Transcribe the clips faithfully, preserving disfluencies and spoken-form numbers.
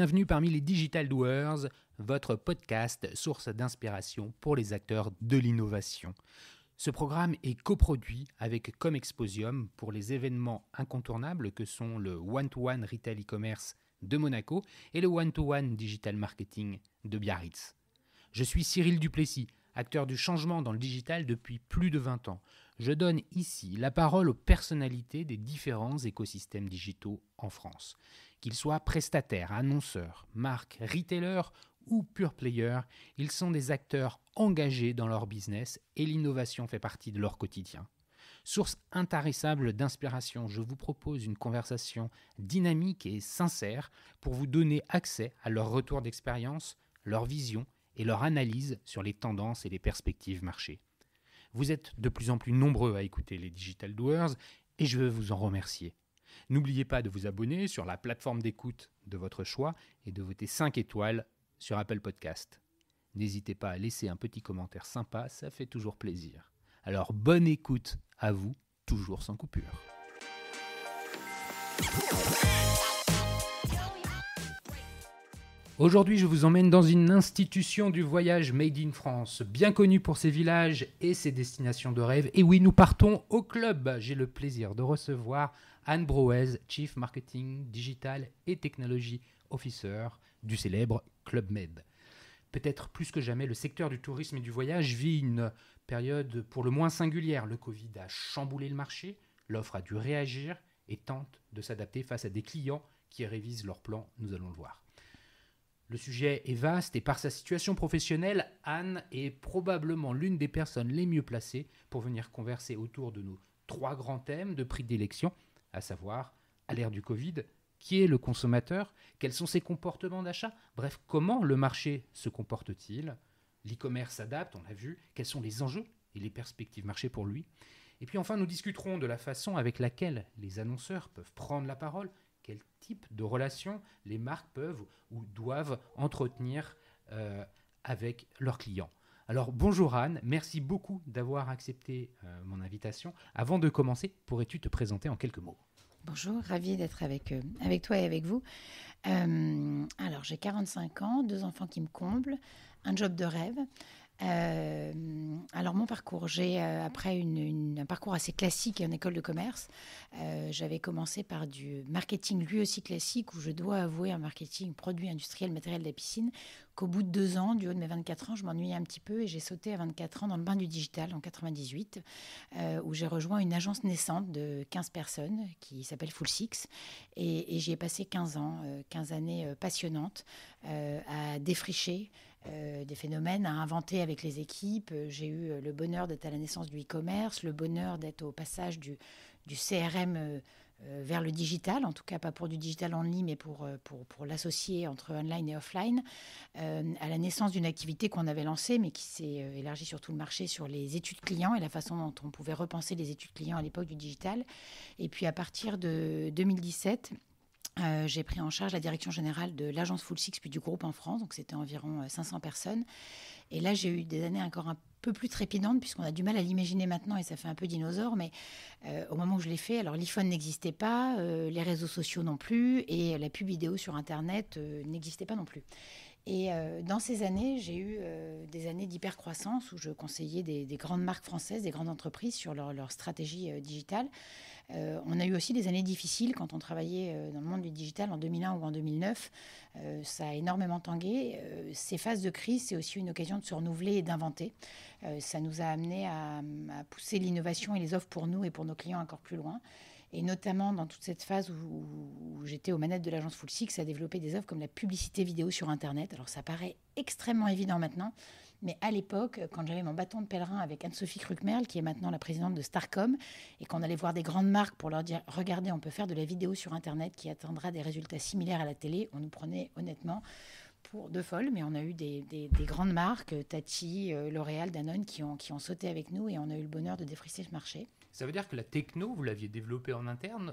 bienvenue parmi les Digital Doers, votre podcast source d'inspiration pour les acteurs de l'innovation. Ce programme est coproduit avec Comexposium pour les événements incontournables que sont le One-to-One Retail e-commerce de Monaco et le One-to-One Digital Marketing de Biarritz. Je suis Cyril Duplessis, acteur du changement dans le digital depuis plus de vingt ans. Je donne ici la parole aux personnalités des différents écosystèmes digitaux en France. Qu'ils soient prestataires, annonceurs, marques, retailers ou pure players, ils sont des acteurs engagés dans leur business et l'innovation fait partie de leur quotidien. Source intarissable d'inspiration, je vous propose une conversation dynamique et sincère pour vous donner accès à leur retour d'expérience, leur vision et leur analyse sur les tendances et les perspectives marché. Vous êtes de plus en plus nombreux à écouter les Digital Doers et je veux vous en remercier. N'oubliez pas de vous abonner sur la plateforme d'écoute de votre choix et de voter cinq étoiles sur Apple Podcast. N'hésitez pas à laisser un petit commentaire sympa, ça fait toujours plaisir. Alors bonne écoute à vous, toujours sans coupure. Aujourd'hui, je vous emmène dans une institution du voyage Made in France, bien connue pour ses villages et ses destinations de rêve. Et oui, nous partons au club. J'ai le plaisir de recevoir Anne Brouez, Chief Marketing, Digital et Technology Officer du célèbre Club Med. Peut-être plus que jamais, le secteur du tourisme et du voyage vit une période pour le moins singulière. Le Covid a chamboulé le marché, l'offre a dû réagir et tente de s'adapter face à des clients qui révisent leurs plans, nous allons le voir. Le sujet est vaste et par sa situation professionnelle, Anne est probablement l'une des personnes les mieux placées pour venir converser autour de nos trois grands thèmes de prix d'élection, à savoir, à l'ère du Covid, qui est le consommateur, quels sont ses comportements d'achat, bref, comment le marché se comporte-t-il, l'e-commerce s'adapte, on l'a vu, quels sont les enjeux et les perspectives marché pour lui. Et puis enfin, nous discuterons de la façon avec laquelle les annonceurs peuvent prendre la parole, quel type de relations les marques peuvent ou doivent entretenir euh, avec leurs clients. Alors bonjour Anne, merci beaucoup d'avoir accepté euh, mon invitation. Avant de commencer, pourrais-tu te présenter en quelques mots ? Bonjour, ravie d'être avec, euh, avec toi et avec vous. Euh, alors j'ai quarante-cinq ans, deux enfants qui me comblent, un job de rêve. Euh, alors mon parcours, j'ai euh, après une, une, un parcours assez classique en école de commerce, euh, j'avais commencé par du marketing lui aussi classique où je dois avouer un marketing produit industriel matériel de la piscine qu'au bout de deux ans, du haut de mes vingt-quatre ans, je m'ennuyais un petit peu et j'ai sauté à vingt-quatre ans dans le bain du digital en quatre-vingt-dix-huit euh, où j'ai rejoint une agence naissante de quinze personnes qui s'appelle Fullsix et, et j'y ai passé quinze ans, euh, quinze années euh, passionnantes euh, à défricher Euh, des phénomènes à inventer avec les équipes. J'ai eu le bonheur d'être à la naissance du e-commerce, le bonheur d'être au passage du, du C R M euh, euh, vers le digital, en tout cas pas pour du digital en ligne, mais pour, pour, pour l'associer entre online et offline, euh, à la naissance d'une activité qu'on avait lancée, mais qui s'est euh, élargie sur tout le marché, sur les études clients et la façon dont on pouvait repenser les études clients à l'époque du digital. Et puis à partir de deux mille dix-sept... Euh, j'ai pris en charge la direction générale de l'agence Fullsix puis du groupe en France, donc c'était environ cinq cents personnes. Et là, j'ai eu des années encore un peu plus trépidantes puisqu'on a du mal à l'imaginer maintenant et ça fait un peu dinosaure. Mais euh, au moment où je l'ai fait, alors l'iPhone n'existait pas, euh, les réseaux sociaux non plus et la pub vidéo sur Internet euh, n'existait pas non plus. Et euh, dans ces années, j'ai eu euh, des années d'hypercroissance où je conseillais des, des grandes marques françaises, des grandes entreprises sur leur, leur stratégie euh, digitale. Euh, on a eu aussi des années difficiles quand on travaillait euh, dans le monde du digital en deux mille un ou en deux mille neuf. Euh, ça a énormément tangué. Euh, ces phases de crise, c'est aussi une occasion de se renouveler et d'inventer. Euh, ça nous a amené à, à pousser l'innovation et les offres pour nous et pour nos clients encore plus loin. Et notamment dans toute cette phase où, où j'étais aux manettes de l'agence Fullsix, à développer des offres comme la publicité vidéo sur Internet. Alors ça paraît extrêmement évident maintenant, mais à l'époque, quand j'avais mon bâton de pèlerin avec Anne-Sophie Krukmerle, qui est maintenant la présidente de Starcom, et qu'on allait voir des grandes marques pour leur dire « Regardez, on peut faire de la vidéo sur Internet qui atteindra des résultats similaires à la télé », on nous prenait honnêtement pour de folles, mais on a eu des, des, des grandes marques, Tati, L'Oréal, Danone, qui ont, qui ont sauté avec nous et on a eu le bonheur de défricher ce marché. Ça veut dire que la techno, vous l'aviez développée en interne ?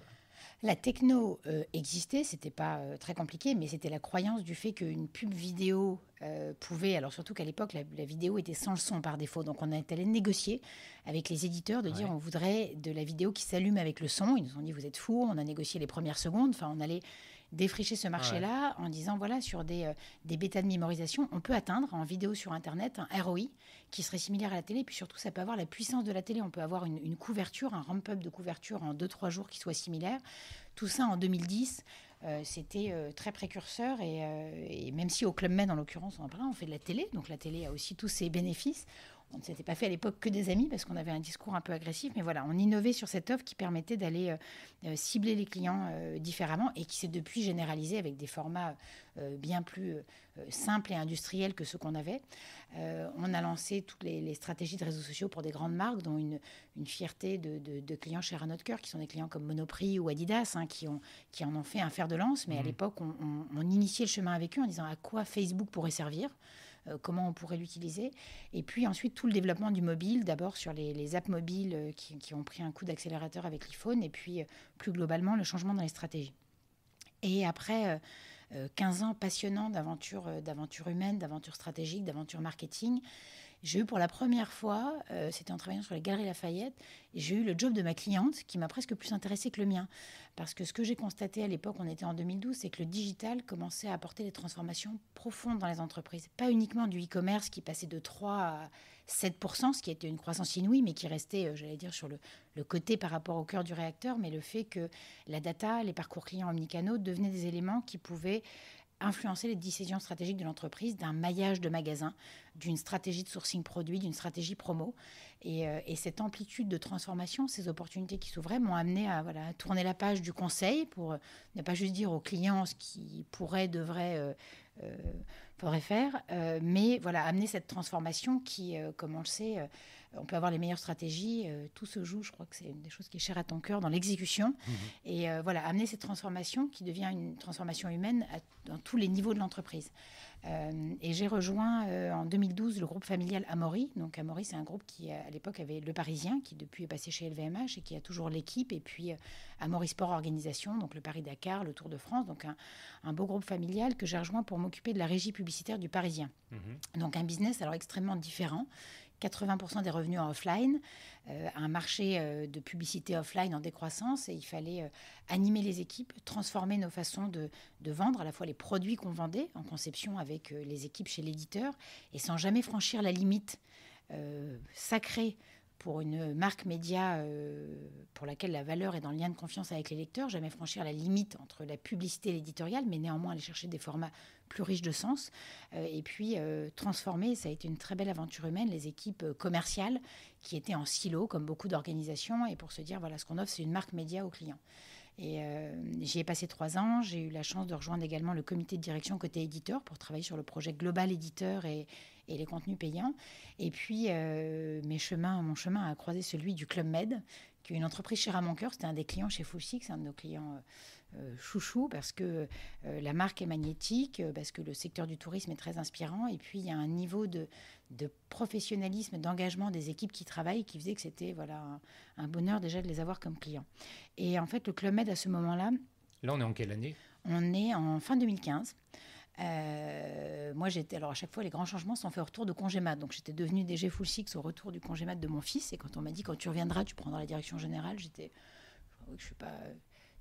La techno euh, existait, c'était pas euh, très compliqué, mais c'était la croyance du fait qu'une pub vidéo euh, pouvait, alors surtout qu'à l'époque, la, la vidéo était sans le son par défaut, donc on est allé négocier avec les éditeurs de ouais. dire on voudrait de la vidéo qui s'allume avec le son, ils nous ont dit vous êtes fous, on a négocié les premières secondes, enfin on allait défricher ce marché-là ouais. en disant, voilà, sur des, euh, des bêtas de mémorisation, on peut atteindre en vidéo sur Internet un R O I qui serait similaire à la télé. Et puis surtout, ça peut avoir la puissance de la télé. On peut avoir une, une couverture, un ramp-up de couverture en deux trois jours qui soit similaire. Tout ça en deux mille dix, euh, c'était euh, très précurseur. Et, euh, et même si au Club Med, en l'occurrence, on en parle, on fait de la télé. Donc la télé a aussi tous ses bénéfices. On ne s'était pas fait à l'époque que des amis parce qu'on avait un discours un peu agressif. Mais voilà, on innovait sur cette offre qui permettait d'aller euh, cibler les clients euh, différemment et qui s'est depuis généralisée avec des formats euh, bien plus euh, simples et industriels que ceux qu'on avait. Euh, on a lancé toutes les, les stratégies de réseaux sociaux pour des grandes marques, dont une, une fierté de, de, de clients chers à notre cœur, qui sont des clients comme Monoprix ou Adidas, hein, qui, ont, qui en ont fait un fer de lance. Mais mmh. à l'époque, on, on, on initiait le chemin avec eux en disant à quoi Facebook pourrait servir, comment on pourrait l'utiliser. Et puis ensuite, tout le développement du mobile, d'abord sur les, les apps mobiles qui, qui ont pris un coup d'accélérateur avec l'iPhone, et puis plus globalement, le changement dans les stratégies. Et après quinze ans passionnants d'aventures, d'aventures humaines, d'aventures stratégiques, d'aventures marketing, j'ai eu pour la première fois, euh, c'était en travaillant sur les Galeries Lafayette, j'ai eu le job de ma cliente qui m'a presque plus intéressée que le mien. Parce que ce que j'ai constaté à l'époque, on était en deux mille douze, c'est que le digital commençait à apporter des transformations profondes dans les entreprises. Pas uniquement du e-commerce qui passait de trois à sept pour cent, ce qui était une croissance inouïe, mais qui restait, j'allais dire, sur le, le côté par rapport au cœur du réacteur, mais le fait que la data, les parcours clients omnicanaux devenaient des éléments qui pouvaient influencer les décisions stratégiques de l'entreprise, d'un maillage de magasins, d'une stratégie de sourcing produit, d'une stratégie promo. Et, euh, et cette amplitude de transformation, ces opportunités qui s'ouvraient, m'ont amené à, voilà, à tourner la page du conseil pour euh, ne pas juste dire aux clients ce qu'ils pourraient, devraient, euh, euh, faudrait faire, euh, mais voilà, amener cette transformation qui, euh, comme on le sait, euh, on peut avoir les meilleures stratégies, euh, tout se joue, je crois que c'est une des choses qui est chère à ton cœur, dans l'exécution. Mmh. Et euh, voilà, amener cette transformation qui devient une transformation humaine à, dans tous les niveaux de l'entreprise. Euh, et j'ai rejoint euh, en deux mille douze le groupe familial Amaury. Donc Amaury, c'est un groupe qui, à l'époque, avait Le Parisien, qui depuis est passé chez L V M H et qui a toujours l'équipe. Et puis euh, Amaury Sport Organisation, donc le Paris-Dakar, le Tour de France. Donc un, un beau groupe familial que j'ai rejoint pour m'occuper de la régie publicitaire du Parisien. Mmh. Donc un business alors extrêmement différent. quatre-vingts pour cent des revenus en offline, euh, un marché euh, de publicité offline en décroissance, et il fallait euh, animer les équipes, transformer nos façons de, de vendre, à la fois les produits qu'on vendait en conception avec euh, les équipes chez l'éditeur, et sans jamais franchir la limite euh, sacrée pour une marque média euh, pour laquelle la valeur est dans le lien de confiance avec les lecteurs, jamais franchir la limite entre la publicité et l'éditorial, mais néanmoins aller chercher des formats plus riches de sens. Euh, et puis euh, transformer, ça a été une très belle aventure humaine, les équipes commerciales qui étaient en silo, comme beaucoup d'organisations, et pour se dire, voilà, ce qu'on offre, c'est une marque média aux clients. Et euh, j'y ai passé trois ans. J'ai eu la chance de rejoindre également le comité de direction côté éditeur pour travailler sur le projet global éditeur et, et les contenus payants. Et puis, euh, mes chemins, mon chemin a croisé celui du Club Med, qui est une entreprise chère à mon cœur. C'était un des clients chez Fullsix, un de nos clients euh, chouchou, parce que euh, la marque est magnétique, parce que le secteur du tourisme est très inspirant. Et puis, il y a un niveau de, de professionnalisme, d'engagement des équipes qui travaillent, qui faisait que c'était voilà, un, un bonheur déjà de les avoir comme clients. Et en fait, le Club Med, à ce moment-là... Là, on est en quelle année ? On est en fin deux mille quinze. Euh, moi, j'étais... Alors, à chaque fois, les grands changements sont faits au retour de congé mat. Donc, j'étais devenue D G Fullsix au retour du congé mat de mon fils. Et quand on m'a dit, quand tu reviendras, tu prendras la direction générale, j'étais... Je suis pas...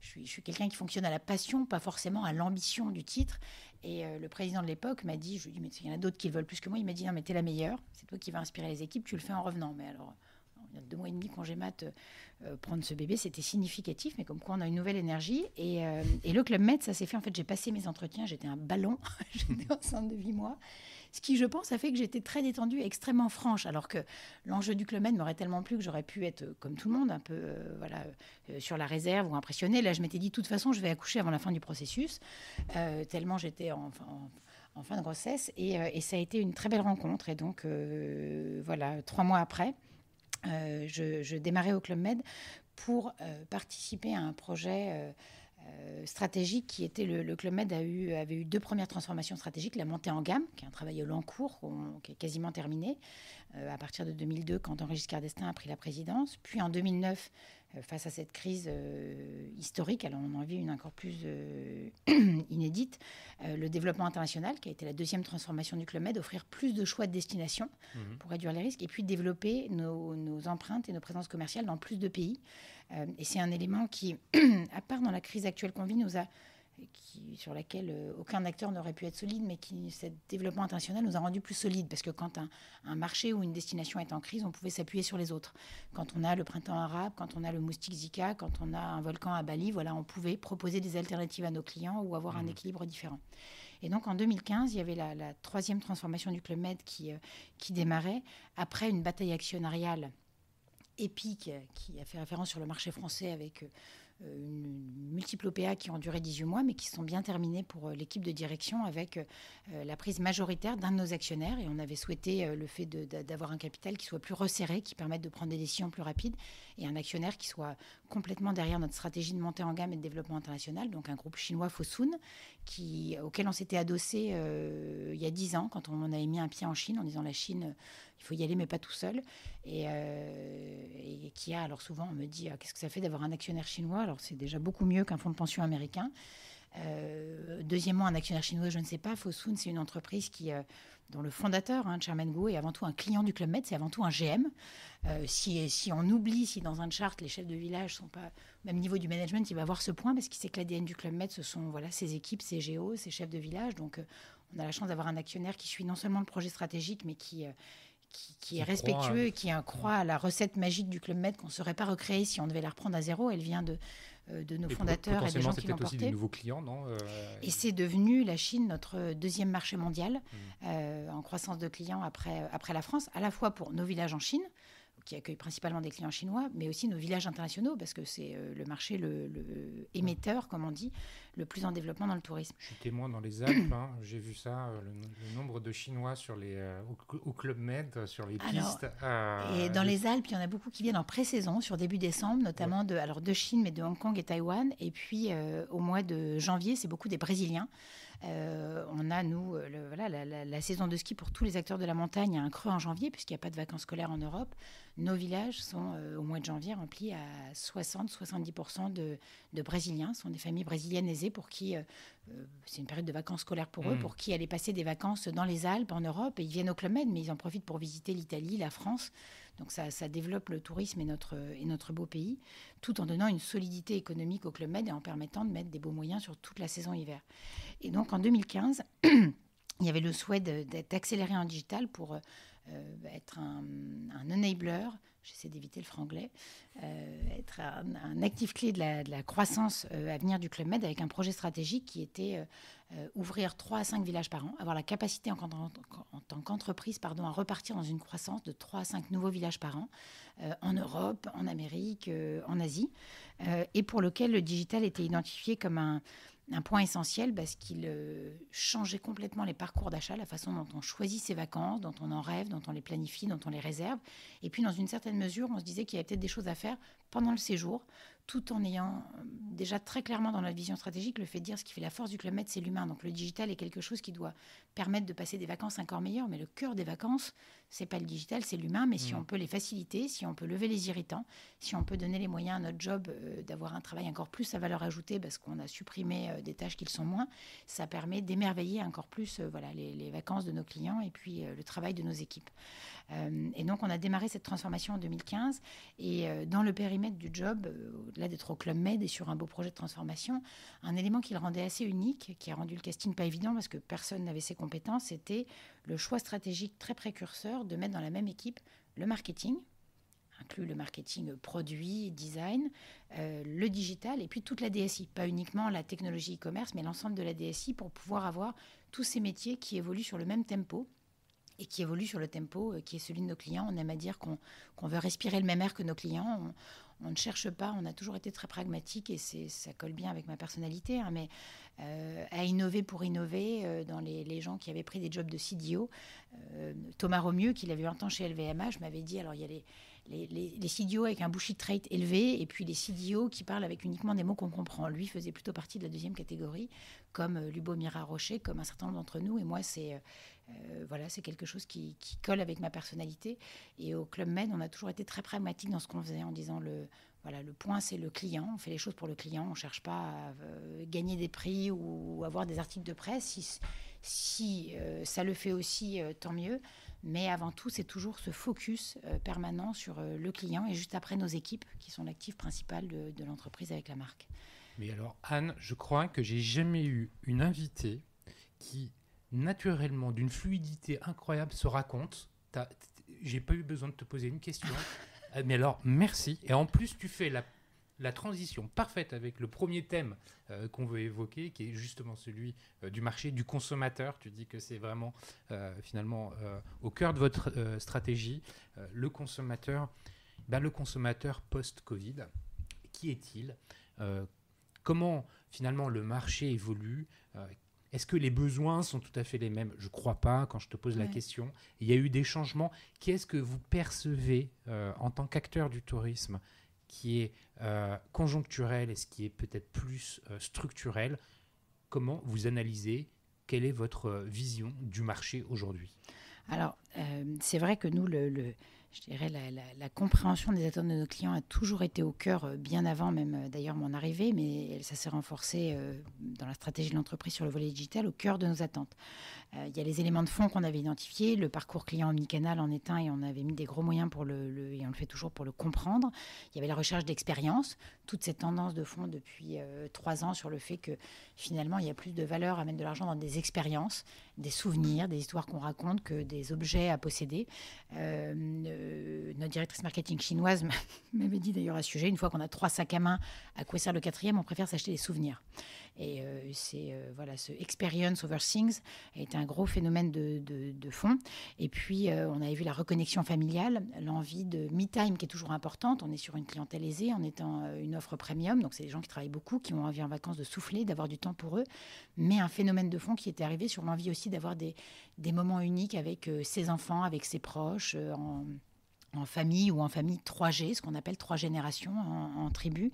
Je suis, je suis quelqu'un qui fonctionne à la passion, pas forcément à l'ambition du titre. Et euh, le président de l'époque m'a dit, je lui ai dit, mais il y en a d'autres qui le veulent plus que moi. Il m'a dit, non, mais t'es la meilleure, c'est toi qui vas inspirer les équipes, tu le fais en revenant. Mais alors, il y a deux mois et demi congé mat, euh, prendre ce bébé, c'était significatif, mais comme quoi on a une nouvelle énergie. Et, euh, et le Club Med, ça s'est fait. En fait, j'ai passé mes entretiens, j'étais un ballon, j'étais enceinte de huit mois. Ce qui, je pense, a fait que j'étais très détendue et extrêmement franche, alors que l'enjeu du Club Med m'aurait tellement plu que j'aurais pu être, comme tout le monde, un peu euh, voilà, euh, sur la réserve ou impressionnée. Là, je m'étais dit, de toute façon, je vais accoucher avant la fin du processus, euh, tellement j'étais en, en, en fin de grossesse. Et, euh, et ça a été une très belle rencontre. Et donc, euh, voilà, trois mois après, euh, je, je démarrais au Club Med pour euh, participer à un projet... Euh, Euh, stratégique qui était le, le Club Med a eu, avait eu deux premières transformations stratégiques, la montée en gamme, qui est un travail au long cours, on, qui est quasiment terminé, euh, à partir de deux mille deux, quand Henri Giscard d'Estaing a pris la présidence, puis en deux mille neuf, euh, face à cette crise euh, historique, alors on en vit une encore plus euh, inédite, euh, le développement international, qui a été la deuxième transformation du Club Med, offrir plus de choix de destination mmh. pour réduire les risques, et puis développer nos, nos empreintes et nos présences commerciales dans plus de pays. Euh, et c'est un élément qui, à part dans la crise actuelle qu'on vit, nous a qui, sur laquelle aucun acteur n'aurait pu être solide, mais qui, cet développement international nous a rendu plus solides, parce que quand un, un marché ou une destination est en crise, on pouvait s'appuyer sur les autres. Quand on a le printemps arabe, quand on a le moustique Zika, quand on a un volcan à Bali, voilà, on pouvait proposer des alternatives à nos clients ou avoir mmh. un équilibre différent. Et donc en deux mille quinze, il y avait la, la troisième transformation du Club Med qui, euh, qui démarrait, après une bataille actionnariale épique qui a fait référence sur le marché français avec... Euh, Une multiple O P A qui ont duré dix-huit mois, mais qui sont bien terminées pour l'équipe de direction avec la prise majoritaire d'un de nos actionnaires. Et on avait souhaité le fait de, d'avoir un capital qui soit plus resserré, qui permette de prendre des décisions plus rapides, et un actionnaire qui soit complètement derrière notre stratégie de montée en gamme et de développement international, donc un groupe chinois Fosun, qui, auquel on s'était adossé euh, il y a dix ans, quand on en avait mis un pied en Chine, en disant la Chine, il faut y aller, mais pas tout seul. Et, euh, et qui a, alors souvent on me dit, ah, qu'est-ce que ça fait d'avoir un actionnaire chinois ? Alors, c'est déjà beaucoup mieux qu'un fonds de pension américain. Euh, deuxièmement, un actionnaire chinois, je ne sais pas. Fosun, c'est une entreprise qui, euh, dont le fondateur, hein, Chairman Wu, est avant tout un client du Club Med, c'est avant tout un G M. Euh, si, si on oublie, si dans un chart, les chefs de village ne sont pas au même niveau du management, il va avoir ce point, parce qu'il sait que l'A D N du Club Med, ce sont voilà, ses équipes, ses G O, ses chefs de village. Donc, euh, on a la chance d'avoir un actionnaire qui suit non seulement le projet stratégique, mais qui... Euh, Qui, qui est respectueux et qui croit à la recette magique du Club Med qu'on ne saurait pas recréer si on devait la reprendre à zéro. Elle vient de, de nos et fondateurs et des gens qui l'ont portée. Potentiellement, c'est peut-être aussi des nouveaux clients, non euh... Et c'est devenu, la Chine, notre deuxième marché mondial mmh. euh, en croissance de clients après, après la France, à la fois pour nos villages en Chine, qui accueille principalement des clients chinois, mais aussi nos villages internationaux, parce que c'est euh, le marché le, le émetteur, comme on dit, le plus en développement dans le tourisme. Je suis témoin dans les Alpes, hein, j'ai vu ça, le, le nombre de Chinois sur les, euh, au, au Club Med, sur les pistes. Alors, euh, et dans les... les Alpes, il y en a beaucoup qui viennent en pré-saison, sur début décembre, notamment ouais. de, alors de Chine, mais de Hong Kong et Taïwan. Et puis, euh, au mois de janvier, c'est beaucoup des Brésiliens. Euh, on a, nous, le, voilà, la, la, la saison de ski pour tous les acteurs de la montagne, un creux en janvier, puisqu'il n'y a pas de vacances scolaires en Europe. Nos villages sont, euh, au mois de janvier, remplis à soixante à soixante-dix pour cent de, de Brésiliens. Ce sont des familles brésiliennes aisées pour qui... Euh, c'est une période de vacances scolaires pour mmh. eux, pour qui aller passer des vacances dans les Alpes, en Europe. Et ils viennent au Club Med, mais ils en profitent pour visiter l'Italie, la France. Donc ça, ça développe le tourisme et notre, et notre beau pays, tout en donnant une solidité économique au Club Med et en permettant de mettre des beaux moyens sur toute la saison hiver. Et donc en deux mille quinze, il y avait le souhait d'accélérer en digital pour... Euh, être un, un enabler, j'essaie d'éviter le franglais, euh, être un, un actif clé de la, de la croissance euh, à venir du Club Med, avec un projet stratégique qui était euh, ouvrir trois à cinq villages par an, avoir la capacité en, en, en tant qu'entreprise pardon, à repartir dans une croissance de trois à cinq nouveaux villages par an, euh, en Europe, en Amérique, euh, en Asie, euh, et pour lequel le digital était identifié comme un... un point essentiel parce qu'il euh, changeait complètement les parcours d'achat, la façon dont on choisit ses vacances, dont on en rêve, dont on les planifie, dont on les réserve. Et puis, dans une certaine mesure, on se disait qu'il y avait peut-être des choses à faire pendant le séjour, tout en ayant déjà très clairement dans notre vision stratégique le fait de dire ce qui fait la force du Club Med, c'est l'humain. Donc, le digital est quelque chose qui doit permettre de passer des vacances encore meilleures. Mais le cœur des vacances, c'est pas le digital, c'est l'humain. Mais mmh. si on peut les faciliter, si on peut lever les irritants, si on peut donner les moyens à notre job euh, d'avoir un travail encore plus à valeur ajoutée parce qu'on a supprimé euh, des tâches qui le sont moins, ça permet d'émerveiller encore plus euh, voilà, les, les vacances de nos clients et puis euh, le travail de nos équipes. Euh, et donc, on a démarré cette transformation en deux mille quinze. Et euh, dans le périmètre du job... Euh, Là, d'être au Club Med et sur un beau projet de transformation, un élément qui le rendait assez unique, qui a rendu le casting pas évident parce que personne n'avait ses compétences, c'était le choix stratégique très précurseur de mettre dans la même équipe le marketing, inclus le marketing produit, design, euh, le digital et puis toute la D S I. Pas uniquement la technologie e-commerce, mais l'ensemble de la D S I pour pouvoir avoir tous ces métiers qui évoluent sur le même tempo. Et qui évolue sur le tempo qui est celui de nos clients. On aime à dire qu'on, qu'on veut respirer le même air que nos clients. On, on ne cherche pas, on a toujours été très pragmatique et c'est, ça colle bien avec ma personnalité, hein, mais euh, à innover pour innover euh, dans les, les gens qui avaient pris des jobs de C D O. Euh, Thomas Romieux, qui l'avait eu un temps chez L V M H, m'avait dit, alors il y a les... Les, les, les C D O avec un bullshit rate élevé et puis les C D O qui parlent avec uniquement des mots qu'on comprend. Lui faisait plutôt partie de la deuxième catégorie, comme euh, Lubomira Rocher, comme un certain nombre d'entre nous. Et moi, c'est, euh, voilà, c'est quelque chose qui, qui colle avec ma personnalité. Et au Club Med, on a toujours été très pragmatique dans ce qu'on faisait en disant le... Voilà, le point, c'est le client. On fait les choses pour le client. On ne cherche pas à euh, gagner des prix ou avoir des articles de presse. Si, si euh, ça le fait aussi, euh, tant mieux. Mais avant tout, c'est toujours ce focus euh, permanent sur euh, le client et juste après nos équipes, qui sont l'actif principal de, de l'entreprise avec la marque. Mais alors, Anne, je crois que j'ai jamais eu une invitée qui, naturellement, d'une fluidité incroyable, se raconte. J'ai pas eu besoin de te poser une question. Mais alors, merci. Et en plus, tu fais la, la transition parfaite avec le premier thème euh, qu'on veut évoquer, qui est justement celui euh, du marché, du consommateur. Tu dis que c'est vraiment, euh, finalement, euh, au cœur de votre euh, stratégie. Euh, le consommateur, ben, le consommateur post-Covid, qui est-il ? euh, Comment, finalement, le marché évolue ? euh, Est-ce que les besoins sont tout à fait les mêmes? Je ne crois pas, quand je te pose ouais. la question. Il y a eu des changements. Qu'est-ce que vous percevez euh, en tant qu'acteur du tourisme qui est euh, conjoncturel et ce qui est peut-être plus euh, structurel? Comment vous analysez? Quelle est votre vision du marché aujourd'hui? Alors, euh, c'est vrai que nous, le, le, je dirais, la, la, la compréhension des attentes de nos clients a toujours été au cœur, euh, bien avant même d'ailleurs mon arrivée, mais ça s'est renforcé euh, dans la stratégie de l'entreprise sur le volet digital, au cœur de nos attentes. Euh, il y a les éléments de fond qu'on avait identifiés, le parcours client omnicanal en est un, et on avait mis des gros moyens pour le, le, et on le fait toujours pour le comprendre. Il y avait la recherche d'expérience, toute cette tendance de fond depuis euh, trois ans sur le fait que finalement il y a plus de valeur à mettre de l'argent dans des expériences, des souvenirs, des histoires qu'on raconte que des des objets à posséder. Euh, euh, notre directrice marketing chinoise m'avait dit d'ailleurs à ce sujet, une fois qu'on a trois sacs à main, à quoi sert le quatrième? On préfère s'acheter des souvenirs. Et euh, c'est, euh, voilà, ce experience over things est un gros phénomène de, de, de fond. Et puis, euh, on avait vu la reconnexion familiale, l'envie de me-time qui est toujours importante. On est sur une clientèle aisée en étant euh, une offre premium. Donc, c'est des gens qui travaillent beaucoup, qui ont envie en vacances de souffler, d'avoir du temps pour eux. Mais un phénomène de fond qui était arrivé sur l'envie aussi d'avoir des, des moments uniques avec ses enfants, avec ses proches, en, en famille ou en famille trois G, ce qu'on appelle trois générations en, en tribu.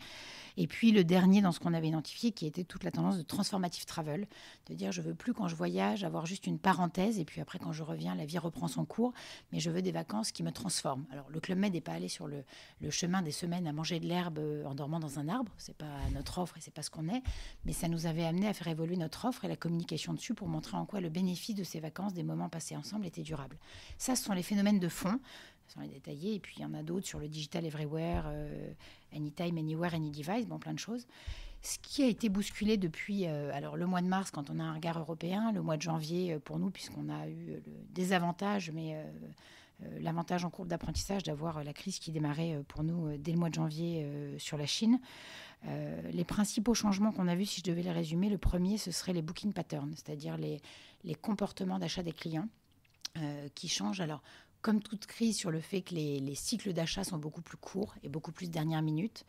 Et puis le dernier dans ce qu'on avait identifié, qui était toute la tendance de transformative travel, de dire je veux plus quand je voyage avoir juste une parenthèse et puis après quand je reviens la vie reprend son cours, mais je veux des vacances qui me transforment. Alors le Club Med n'est pas allé sur le, le chemin des semaines à manger de l'herbe en dormant dans un arbre, c'est pas notre offre et c'est pas ce qu'on est, mais ça nous avait amené à faire évoluer notre offre et la communication dessus pour montrer en quoi le bénéfice de ces vacances, des moments passés ensemble était durable. Ça, ce sont les phénomènes de fond, sans les détailler, et puis il y en a d'autres sur le digital everywhere, euh, anytime, anywhere, any device, bon, plein de choses. Ce qui a été bousculé depuis euh, alors le mois de mars, quand on a un regard européen, le mois de janvier pour nous, puisqu'on a eu le désavantage, mais euh, euh, l'avantage en cours d'apprentissage d'avoir la crise qui démarrait pour nous dès le mois de janvier euh, sur la Chine. Euh, les principaux changements qu'on a vus, si je devais les résumer, le premier, ce serait les booking patterns, c'est-à-dire les, les comportements d'achat des clients euh, qui changent. Alors, comme toute crise, sur le fait que les, les cycles d'achat sont beaucoup plus courts et beaucoup plus dernière minute.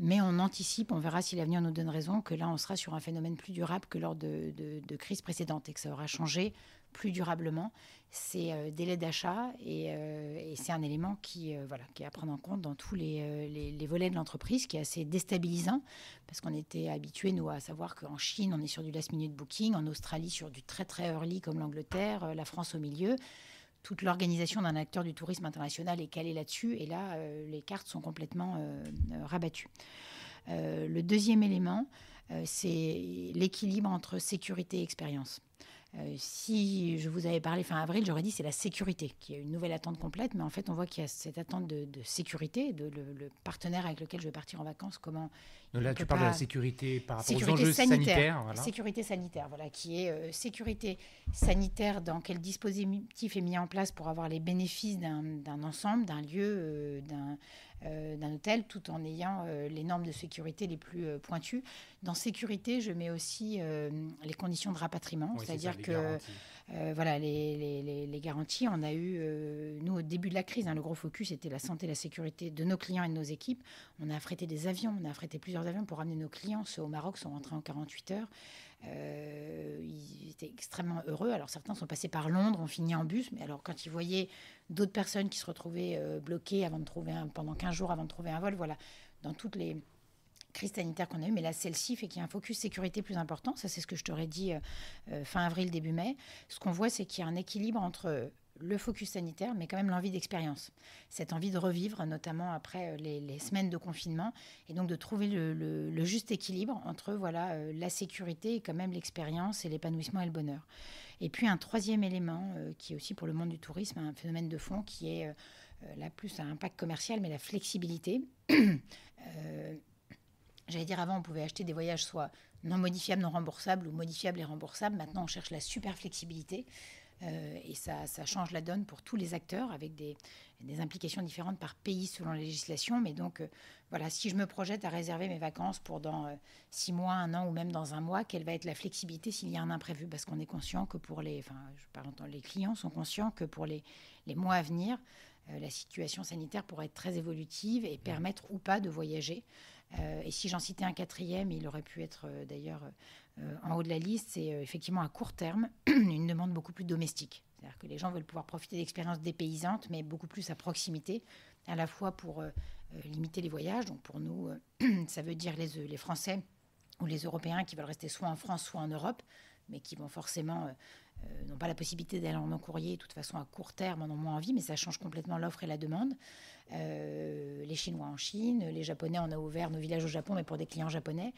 Mais on anticipe, on verra si l'avenir nous donne raison, que là, on sera sur un phénomène plus durable que lors de, de, de crises précédentes et que ça aura changé plus durablement ces euh, délais d'achat. Et, euh, et c'est un élément qui, euh, voilà, qui est à prendre en compte dans tous les, euh, les, les volets de l'entreprise, qui est assez déstabilisant parce qu'on était habitués, nous, à savoir qu'en Chine, on est sur du last minute booking, en Australie, sur du très, très early comme l'Angleterre, euh, la France au milieu. Toute l'organisation d'un acteur du tourisme international est calée là-dessus. Et là, euh, les cartes sont complètement euh, rabattues. Euh, le deuxième élément, euh, c'est l'équilibre entre sécurité et expérience. Euh, si je vous avais parlé fin avril, j'aurais dit c'est la sécurité, qui a une nouvelle attente complète. Mais en fait, on voit qu'il y a cette attente de, de sécurité, de le, le partenaire avec lequel je vais partir en vacances, comment... Là, tu parles de la sécurité par rapport sécurité aux enjeux sanitaire, sanitaires. Voilà. Sécurité sanitaire, voilà, qui est euh, sécurité sanitaire, dans quel dispositif est mis en place pour avoir les bénéfices d'un, d'un ensemble, d'un lieu, euh, d'un, euh, d'un hôtel, tout en ayant euh, les normes de sécurité les plus euh, pointues. Dans sécurité, je mets aussi euh, les conditions de rapatriement, oui, c'est-à-dire c'est que... Euh, voilà, les, les, les, les garanties, on a eu, euh, nous, au début de la crise, hein, le gros focus était la santé, la sécurité de nos clients et de nos équipes. On a affrété des avions, on a affrété plusieurs avions pour ramener nos clients. Ceux au Maroc sont rentrés en quarante-huit heures. Euh, ils étaient extrêmement heureux. Alors, certains sont passés par Londres, ont fini en bus. Mais alors, quand ils voyaient d'autres personnes qui se retrouvaient euh, bloquées avant de trouver un, pendant quinze jours avant de trouver un vol, voilà, dans toutes les... crise sanitaire qu'on a eu, mais là, celle-ci fait qu'il y a un focus sécurité plus important. Ça, c'est ce que je t'aurais dit euh, fin avril, début mai. Ce qu'on voit, c'est qu'il y a un équilibre entre le focus sanitaire, mais quand même l'envie d'expérience. Cette envie de revivre, notamment après les, les semaines de confinement, et donc de trouver le, le, le juste équilibre entre voilà, euh, la sécurité et quand même l'expérience et l'épanouissement et le bonheur. Et puis, un troisième élément, euh, qui est aussi pour le monde du tourisme, un phénomène de fond qui est, euh, là, plus à impact commercial, mais la flexibilité. euh, J'allais dire, avant, on pouvait acheter des voyages soit non modifiables, non remboursables, ou modifiables et remboursables. Maintenant, on cherche la super flexibilité. Euh, et ça, ça change la donne pour tous les acteurs, avec des, des implications différentes par pays selon la législation. Mais donc, euh, voilà, si je me projette à réserver mes vacances pour dans euh, six mois, un an ou même dans un mois, quelle va être la flexibilité s'il y a un imprévu? Parce qu'on est conscient que pour les... Enfin, je parle en tant les clients sont conscients que pour les, les mois à venir, euh, la situation sanitaire pourrait être très évolutive et permettre ou pas de voyager. Euh, et si j'en citais un quatrième, il aurait pu être euh, d'ailleurs... Euh, Euh, en haut de la liste, c'est euh, effectivement à court terme une demande beaucoup plus domestique. C'est-à-dire que les gens veulent pouvoir profiter d'expériences dépaysantes, mais beaucoup plus à proximité, à la fois pour euh, limiter les voyages. Donc pour nous, euh, ça veut dire les, les Français ou les Européens qui veulent rester soit en France, soit en Europe, mais qui vont forcément, euh, euh, n'ont pas la possibilité d'aller en courrier, de toute façon à court terme, en ont moins envie, mais ça change complètement l'offre et la demande. Euh, les Chinois en Chine, les Japonais, on a ouvert nos villages au Japon, mais pour des clients japonais.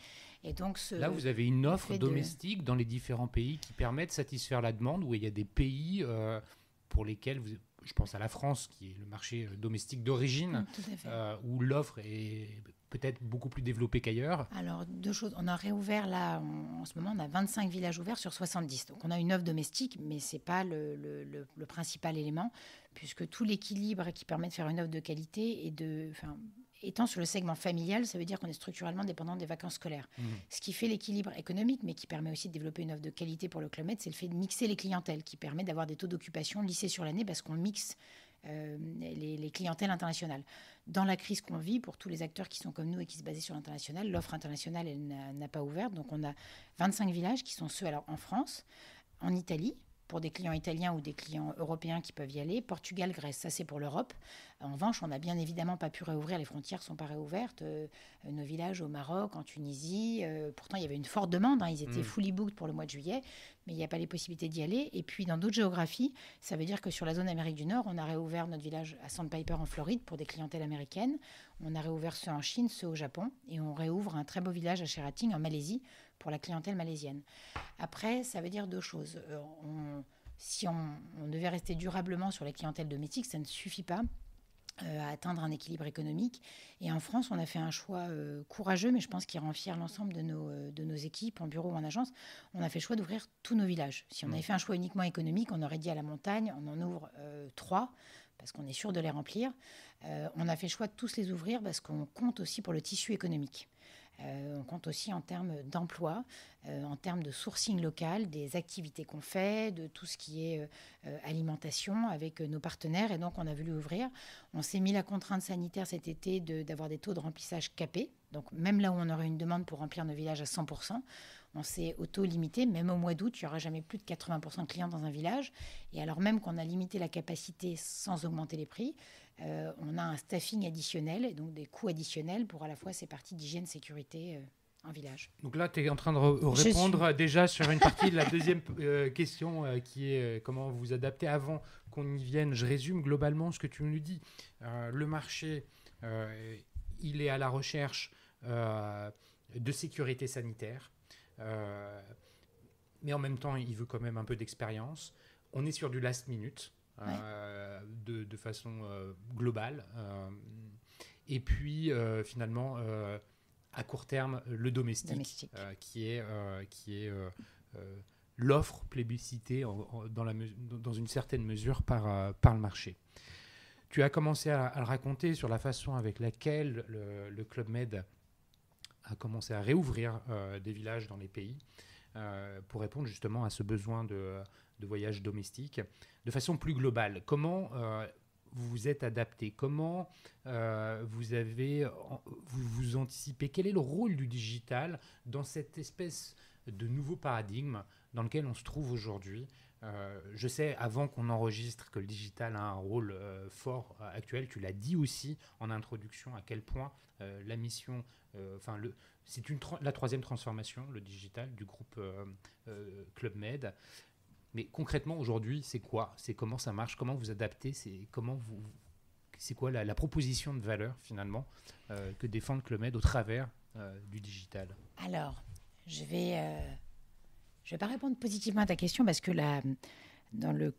Et donc ce là, vous avez une offre domestique de... dans les différents pays qui permet de satisfaire la demande, où il y a des pays euh, pour lesquels, vous... je pense à la France, qui est le marché domestique d'origine, euh, où l'offre est... peut-être beaucoup plus développé qu'ailleurs. Alors, deux choses. On a réouvert, là, on, en ce moment, on a vingt-cinq villages ouverts sur soixante-dix. Donc, on a une offre domestique, mais ce n'est pas le, le, le, le principal élément, puisque tout l'équilibre qui permet de faire une offre de qualité et de... Enfin, étant sur le segment familial, ça veut dire qu'on est structurellement dépendant des vacances scolaires. Mmh. Ce qui fait l'équilibre économique, mais qui permet aussi de développer une offre de qualité pour le Club Med, c'est le fait de mixer les clientèles, qui permet d'avoir des taux d'occupation lissés sur l'année, parce qu'on mixe Euh, les, les clientèles internationales. Dans la crise qu'on vit, pour tous les acteurs qui sont comme nous et qui se basaient sur l'international, l'offre internationale, elle n'a, n'a pas ouvert. Donc, on a vingt-cinq villages qui sont ceux alors en France, en Italie, pour des clients italiens ou des clients européens qui peuvent y aller, Portugal, Grèce, ça c'est pour l'Europe. En revanche, on n'a bien évidemment pas pu réouvrir, les frontières ne sont pas réouvertes, euh, nos villages au Maroc, en Tunisie, euh, pourtant il y avait une forte demande, hein. Ils étaient mmh. fully booked pour le mois de juillet, mais il n'y a pas les possibilités d'y aller. Et puis dans d'autres géographies, ça veut dire que sur la zone Amérique du Nord, on a réouvert notre village à Sandpiper en Floride pour des clientèles américaines, on a réouvert ceux en Chine, ceux au Japon, et on réouvre un très beau village à Cherating en Malaisie, pour la clientèle malaisienne. Après, ça veut dire deux choses. Euh, on, si on, on devait rester durablement sur la clientèle domestique, ça ne suffit pas euh, à atteindre un équilibre économique. Et en France, on a fait un choix euh, courageux, mais je pense qu'il rend fier l'ensemble de nos, euh, de nos équipes, en bureau ou en agence. On a fait le choix d'ouvrir tous nos villages. Si on avait fait un choix uniquement économique, on aurait dit à la montagne, on en ouvre euh, trois, parce qu'on est sûr de les remplir. Euh, on a fait le choix de tous les ouvrir, parce qu'on compte aussi pour le tissu économique. Euh, on compte aussi en termes d'emploi, euh, en termes de sourcing local, des activités qu'on fait, de tout ce qui est euh, alimentation avec euh, nos partenaires. Et donc, on a voulu ouvrir. On s'est mis la contrainte sanitaire cet été de, d'avoir des taux de remplissage capés. Donc, même là où on aurait une demande pour remplir nos villages à cent pour cent, on s'est auto-limité. Même au mois d'août, il n'y aura jamais plus de quatre-vingts pour cent de clients dans un village. Et alors même qu'on a limité la capacité sans augmenter les prix, Euh, on a un staffing additionnel, et donc des coûts additionnels pour à la fois ces parties d'hygiène, sécurité euh, en village. Donc là, tu es en train de re- répondre suis... déjà sur une partie de la deuxième euh, question euh, qui est euh, comment vous adaptez avant qu'on y vienne. Je résume globalement ce que tu nous dis. Euh, le marché, euh, il est à la recherche euh, de sécurité sanitaire, euh, mais en même temps, il veut quand même un peu d'expérience. On est sur du last minute. Ouais. Euh, de, de façon euh, globale euh, et puis euh, finalement euh, à court terme le domestique, domestique. Euh, qui est, euh, qui est euh, euh, l'offre plébiscitée en, en, dans, la me- dans une certaine mesure par, euh, par le marché. Tu as commencé à, à le raconter sur la façon avec laquelle le, le Club Med a commencé à réouvrir euh, des villages dans les pays euh, pour répondre justement à ce besoin de de voyage domestique, de façon plus globale. Comment euh, vous vous êtes adapté? Comment euh, vous avez vous, vous anticipez? Quel est le rôle du digital dans cette espèce de nouveau paradigme dans lequel on se trouve aujourd'hui? euh, Je sais, avant qu'on enregistre, que le digital a un rôle euh, fort euh, actuel. Tu l'as dit aussi en introduction à quel point euh, la mission... Enfin, euh, c'est une tra- la troisième transformation, le digital, du groupe euh, euh, Club Med. Mais concrètement, aujourd'hui, c'est quoi? C'est comment ça marche? Comment vous adaptez? C'est, comment vous, c'est quoi la, la proposition de valeur, finalement, euh, que défend le Club Med au travers euh, du digital? Alors, je vais, euh, je vais pas répondre positivement à ta question, parce que la, dans le,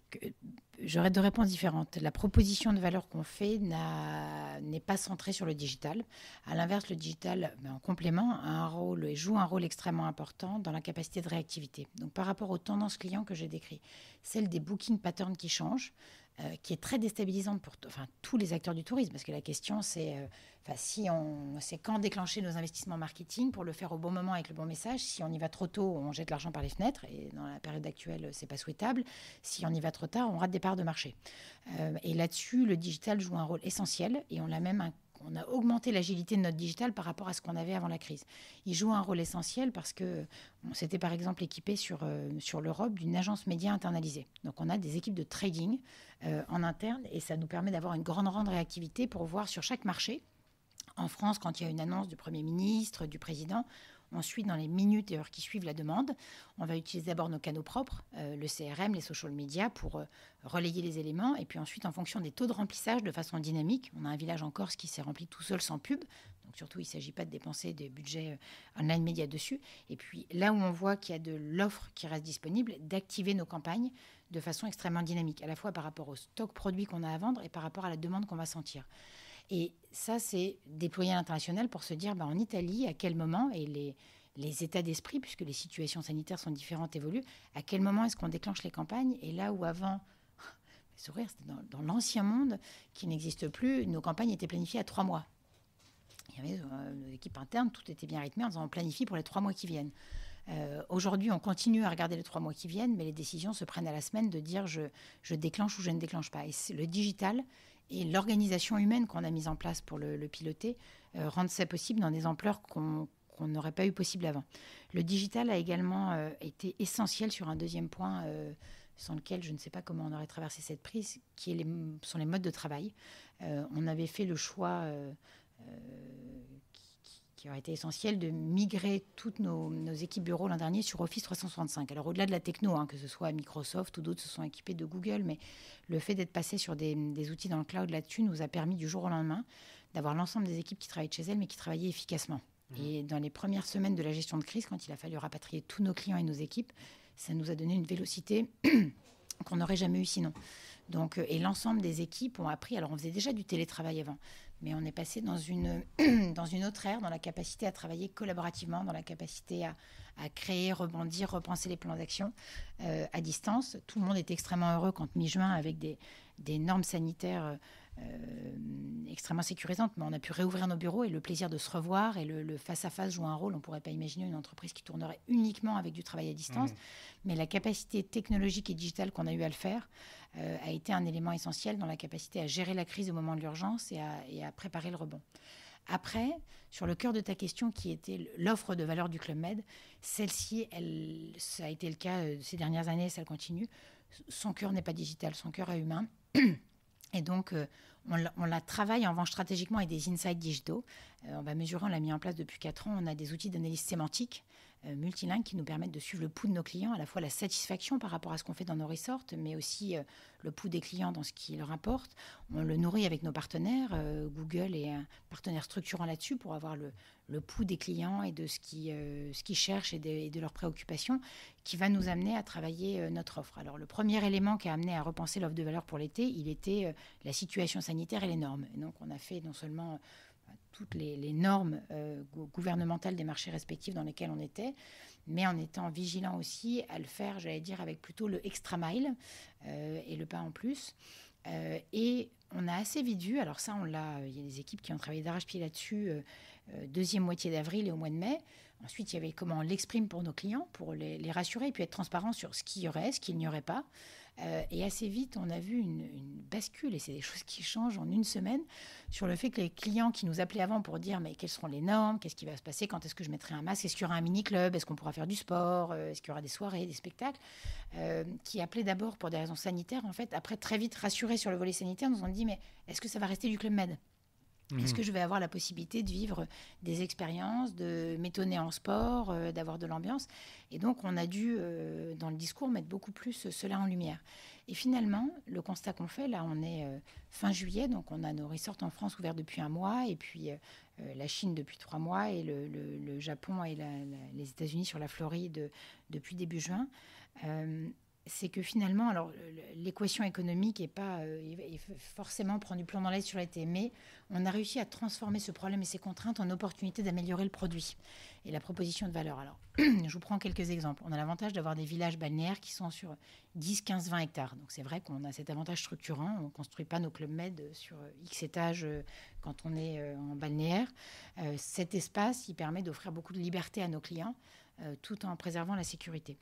j'aurais deux réponses différentes. La proposition de valeur qu'on fait n'est pas centrée sur le digital. À l'inverse, le digital, en complément, a un rôle et joue un rôle extrêmement important dans la capacité de réactivité. Donc, par rapport aux tendances clients que j'ai décrites, celle des booking patterns qui changent, euh, qui est très déstabilisante pour enfin, tous les acteurs du tourisme, parce que la question, c'est euh, enfin, si on, c'est quand déclencher nos investissements marketing pour le faire au bon moment avec le bon message. Si on y va trop tôt, on jette l'argent par les fenêtres, et dans la période actuelle, c'est pas souhaitable. Si on y va trop tard, on rate des parts de marché. Euh, et là-dessus, le digital joue un rôle essentiel, et on a même un, on a augmenté l'agilité de notre digital par rapport à ce qu'on avait avant la crise. Il joue un rôle essentiel parce que on s'était par exemple équipé sur, euh, sur l'Europe d'une agence média internalisée. Donc on a des équipes de trading euh, en interne, et ça nous permet d'avoir une grande, grande réactivité pour voir sur chaque marché. En France, quand il y a une annonce du Premier ministre, du Président, on suit dans les minutes et heures qui suivent la demande. On va utiliser d'abord nos canaux propres, euh, le C R M, les social media, pour euh, relayer les éléments. Et puis ensuite, en fonction des taux de remplissage, de façon dynamique, on a un village en Corse qui s'est rempli tout seul sans pub. Donc surtout, il ne s'agit pas de dépenser des budgets euh, online média dessus. Et puis là où on voit qu'il y a de l'offre qui reste disponible, d'activer nos campagnes de façon extrêmement dynamique, à la fois par rapport au stock produit qu'on a à vendre et par rapport à la demande qu'on va sentir. Et ça, c'est déployer à l'international pour se dire, ben, en Italie, à quel moment, et les, les états d'esprit, puisque les situations sanitaires sont différentes, évoluent, à quel moment est-ce qu'on déclenche les campagnes? Et là où avant, sourire, c'était dans, dans l'ancien monde, qui n'existe plus, nos campagnes étaient planifiées à trois mois. Il y avait euh, nos équipes internes, tout était bien rythmé, en disant, on planifie pour les trois mois qui viennent. Euh, Aujourd'hui, on continue à regarder les trois mois qui viennent, mais les décisions se prennent à la semaine de dire, je, je déclenche ou je ne déclenche pas. Et le digital... Et l'organisation humaine qu'on a mise en place pour le, le piloter euh, rend ça possible dans des ampleurs qu'on qu'on n'aurait pas eu possible avant. Le digital a également euh, été essentiel sur un deuxième point euh, sans lequel je ne sais pas comment on aurait traversé cette crise, qui est les, sont les modes de travail. Euh, on avait fait le choix euh, euh, qui, qui aurait été essentiel de migrer toutes nos, nos équipes bureaux l'an dernier sur Office trois cent soixante-cinq. Alors au-delà de la techno, hein, que ce soit Microsoft ou d'autres se sont équipés de Google, mais le fait d'être passé sur des, des outils dans le cloud là-dessus nous a permis du jour au lendemain d'avoir l'ensemble des équipes qui travaillaient chez elles, mais qui travaillaient efficacement. Mmh. Et dans les premières semaines de la gestion de crise, quand il a fallu rapatrier tous nos clients et nos équipes, ça nous a donné une vélocité qu'on n'aurait jamais eu sinon. Donc, et l'ensemble des équipes ont appris. Alors on faisait déjà du télétravail avant, mais on est passé dans une, dans une autre ère, dans la capacité à travailler collaborativement, dans la capacité à, à créer, rebondir, repenser les plans d'action euh, à distance. Tout le monde était extrêmement heureux quand mi-juin, avec des, des normes sanitaires euh, extrêmement sécurisantes, mais on a pu réouvrir nos bureaux, et le plaisir de se revoir et le face-à-face joue un rôle. On ne pourrait pas imaginer une entreprise qui tournerait uniquement avec du travail à distance, mmh. mais la capacité technologique et digitale qu'on a eu à le faire euh, a été un élément essentiel dans la capacité à gérer la crise au moment de l'urgence et à, et à préparer le rebond. Après, sur le cœur de ta question qui était l'offre de valeur du Club Med, celle-ci, elle, ça a été le cas ces dernières années, ça continue. Son cœur n'est pas digital, son cœur est humain. Et donc, euh, on, la, on la travaille en revanche stratégiquement avec des insights digitaux. Euh, on va mesurer, on l'a mis en place depuis quatre ans, on a des outils d'analyse sémantique euh, multilingue qui nous permettent de suivre le pouls de nos clients, à la fois la satisfaction par rapport à ce qu'on fait dans nos resorts, mais aussi euh, le pouls des clients dans ce qui leur importe. On le nourrit avec nos partenaires. Euh, Google est un partenaire structurant là-dessus pour avoir le, le pouls des clients et de ce qu'ils euh, ce qu'ils cherchent et de, et de leurs préoccupations, qui va nous amener à travailler euh, notre offre. Alors, le premier élément qui a amené à repenser l'offre de valeur pour l'été, il était euh, la situation sanitaire et les normes. Et donc, on a fait non seulement euh, toutes les, les normes euh, gouvernementales des marchés respectifs dans lesquels on était, mais en étant vigilant aussi à le faire, j'allais dire, avec plutôt le extra mile euh, et le pas en plus. Euh, et on a assez vite vu, alors ça, on l'a, il y a des équipes qui ont travaillé d'arrache-pied là-dessus, euh, euh, deuxième moitié d'avril et au mois de mai. Ensuite, il y avait comment on l'exprime pour nos clients, pour les, les rassurer, et puis être transparent sur ce qu'il y aurait, ce qu'il n'y aurait pas. Euh, et assez vite, on a vu une, une bascule, et c'est des choses qui changent en une semaine, sur le fait que les clients qui nous appelaient avant pour dire mais quelles seront les normes, qu'est-ce qui va se passer, quand est-ce que je mettrai un masque, est-ce qu'il y aura un mini-club, est-ce qu'on pourra faire du sport, est-ce qu'il y aura des soirées, des spectacles, euh, qui appelaient d'abord pour des raisons sanitaires, en fait, après très vite rassurés sur le volet sanitaire, nous ont dit mais est-ce que ça va rester du Club Med ? Est-ce que je vais avoir la possibilité de vivre des expériences, de m'étonner en sport, euh, d'avoir de l'ambiance? Et donc, on a dû, euh, dans le discours, mettre beaucoup plus cela en lumière. Et finalement, le constat qu'on fait, là, on est euh, fin juillet, donc on a nos resorts en France ouverts depuis un mois, et puis euh, la Chine depuis trois mois, et le, le, le Japon et la, la, les États-Unis sur la Floride depuis début juin. Euh, c'est que finalement, alors l'équation économique n'est pas euh, forcément prendre du plomb dans l'aile sur la tête, mais on a réussi à transformer ce problème et ses contraintes en opportunité d'améliorer le produit et la proposition de valeur. Alors, je vous prends quelques exemples. On a l'avantage d'avoir des villages balnéaires qui sont sur dix, quinze, vingt hectares. Donc c'est vrai qu'on a cet avantage structurant. On ne construit pas nos clubs med sur X étages quand on est en balnéaire. Euh, cet espace, il permet d'offrir beaucoup de liberté à nos clients euh, tout en préservant la sécurité.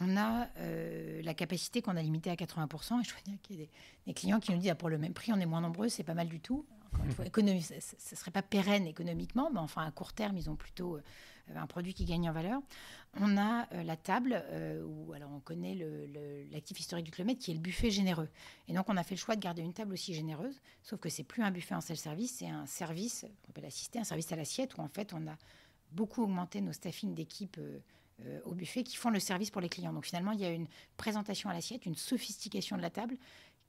On a euh, la capacité qu'on a limitée à quatre-vingts pour cent. Et je veux dire qu'il y a des, des clients qui nous disent ah, pour le même prix, on est moins nombreux, c'est pas mal du tout. Encore une fois, ce ne serait pas pérenne économiquement, mais enfin à court terme, ils ont plutôt euh, un produit qui gagne en valeur. On a euh, la table, euh, où alors on connaît le, le, l'actif historique du Club Med, qui est le buffet généreux. Et donc, on a fait le choix de garder une table aussi généreuse, sauf que ce n'est plus un buffet en self-service, c'est un service, on appelle assisté, un service à l'assiette, où en fait, on a beaucoup augmenté nos staffings d'équipe euh, au buffet qui font le service pour les clients. Donc finalement, il y a une présentation à l'assiette, une sophistication de la table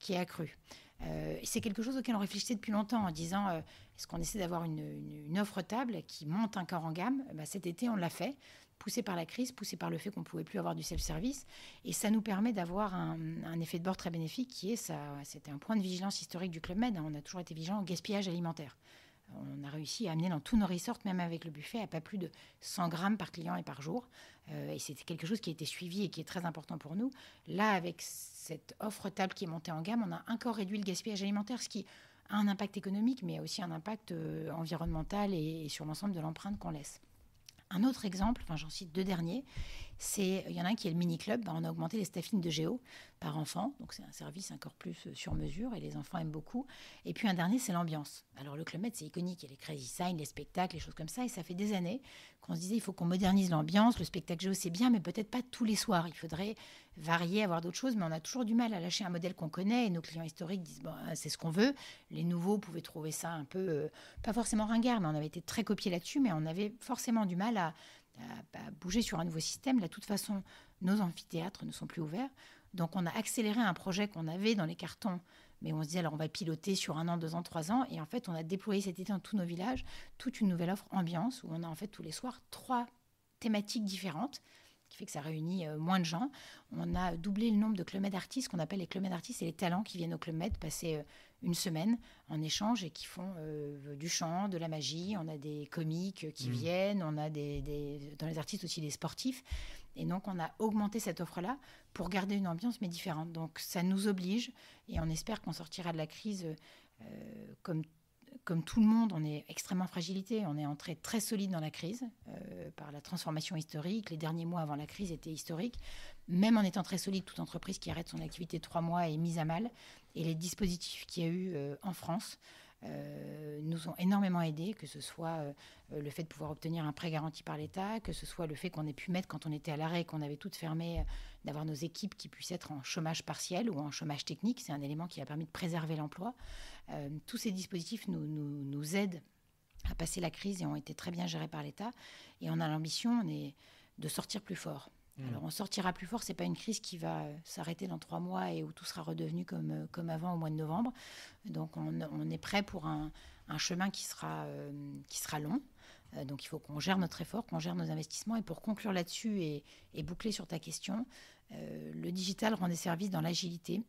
qui est accrue. Euh, c'est quelque chose auquel on réfléchissait depuis longtemps en disant euh, est-ce qu'on essaie d'avoir une, une, une offre table qui monte encore en gamme? Eh bien, cet été, on l'a fait, poussé par la crise, poussé par le fait qu'on ne pouvait plus avoir du self-service. Et ça nous permet d'avoir un, un effet de bord très bénéfique qui est, ça, c'était un point de vigilance historique du Club Med. On a toujours été vigilant au gaspillage alimentaire. On a réussi à amener dans tous nos resorts, même avec le buffet, à pas plus de cent grammes par client et par jour. Euh, et c'était quelque chose qui a été suivi et qui est très important pour nous. Là, avec cette offre table qui est montée en gamme, on a encore réduit le gaspillage alimentaire, ce qui a un impact économique, mais aussi un impact euh, environnemental et, et sur l'ensemble de l'empreinte qu'on laisse. Un autre exemple, enfin, j'en cite deux derniers, c'est, il y en a un qui est le mini-club. Ben, on a augmenté les staffings de géo par enfant, donc c'est un service encore plus sur mesure et les enfants aiment beaucoup. Et puis un dernier, c'est l'ambiance. Alors le Club Med, c'est iconique, il y a les crazy signs, les spectacles, les choses comme ça, et ça fait des années qu'on se disait il faut qu'on modernise l'ambiance, le spectacle géo c'est bien, mais peut-être pas tous les soirs, il faudrait varier, avoir d'autres choses, mais on a toujours du mal à lâcher un modèle qu'on connaît, et nos clients historiques disent bon, c'est ce qu'on veut. Les nouveaux pouvaient trouver ça un peu, euh, pas forcément ringard, mais on avait été très copiés là-dessus, mais on avait forcément du mal à À, à bouger sur un nouveau système. Là, de toute façon, nos amphithéâtres ne sont plus ouverts. Donc, on a accéléré un projet qu'on avait dans les cartons, mais on se disait, alors, on va piloter sur un an, deux ans, trois ans. Et en fait, on a déployé cet été dans tous nos villages toute une nouvelle offre ambiance, où on a en fait tous les soirs trois thématiques différentes, qui fait que ça réunit moins de gens. On a doublé le nombre de Club Med artistes, qu'on appelle les Club Med artistes, et les talents qui viennent au Club Med passer une semaine en échange et qui font euh, du chant, de la magie. On a des comiques qui mmh. viennent, on a des, des, dans les artistes aussi des sportifs. Et donc, on a augmenté cette offre-là pour garder une ambiance, mais différente. Donc, ça nous oblige et on espère qu'on sortira de la crise euh, comme Comme tout le monde, on est extrêmement fragilité. On est entré très solide dans la crise euh, par la transformation historique. Les derniers mois avant la crise étaient historiques. Même en étant très solide, toute entreprise qui arrête son activité trois mois est mise à mal. Et les dispositifs qu'il y a eu euh, en France euh, nous ont énormément aidés, que ce soit euh, le fait de pouvoir obtenir un prêt garanti par l'État, que ce soit le fait qu'on ait pu mettre, quand on était à l'arrêt, qu'on avait tout fermé, euh, d'avoir nos équipes qui puissent être en chômage partiel ou en chômage technique. C'est un élément qui a permis de préserver l'emploi. Euh, tous ces dispositifs nous, nous, nous aident à passer la crise et ont été très bien gérés par l'État. Et on a l'ambition on est, de sortir plus fort. Mmh. Alors, on sortira plus fort. Ce n'est pas une crise qui va s'arrêter dans trois mois et où tout sera redevenu comme, comme avant au mois de novembre. Donc, on, on est prêt pour un, un chemin qui sera, euh, qui sera long. Euh, donc, il faut qu'on gère notre effort, qu'on gère nos investissements. Et pour conclure là-dessus et, et boucler sur ta question, euh, le digital rend des services dans l'agilité,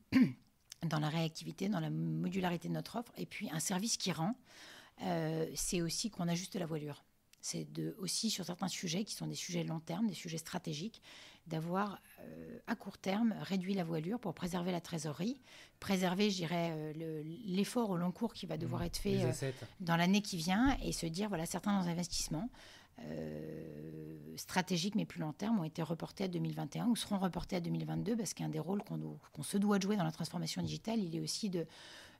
dans la réactivité, dans la modularité de notre offre. Et puis, un service qui rend, euh, c'est aussi qu'on ajuste la voilure. C'est de, aussi sur certains sujets qui sont des sujets long terme, des sujets stratégiques, d'avoir euh, à court terme réduit la voilure pour préserver la trésorerie, préserver, je dirais, euh, le, l'effort au long cours qui va devoir mmh, être fait euh, dans l'année qui vient et se dire, voilà, certains dans investissements euh, stratégiques mais plus long terme ont été reportés à deux mille vingt et un ou seront reportés à deux mille vingt-deux parce qu'un des rôles qu'on, nous, qu'on se doit de jouer dans la transformation digitale, il est aussi de,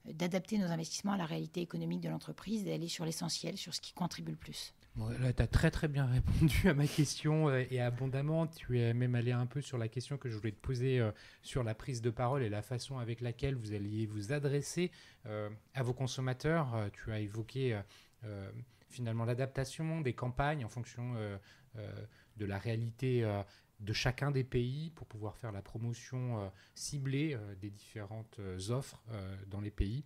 d'adapter nos investissements à la réalité économique de l'entreprise, d'aller sur l'essentiel, sur ce qui contribue le plus. Bon, là, tu as très, très bien répondu à ma question euh, et abondamment. Tu es même allé un peu sur la question que je voulais te poser euh, sur la prise de parole et la façon avec laquelle vous alliez vous adresser euh, à vos consommateurs. Euh, tu as évoqué euh, euh, finalement l'adaptation des campagnes en fonction euh, euh, de la réalité euh, de chacun des pays pour pouvoir faire la promotion euh, ciblée euh, des différentes euh, offres euh, dans les pays.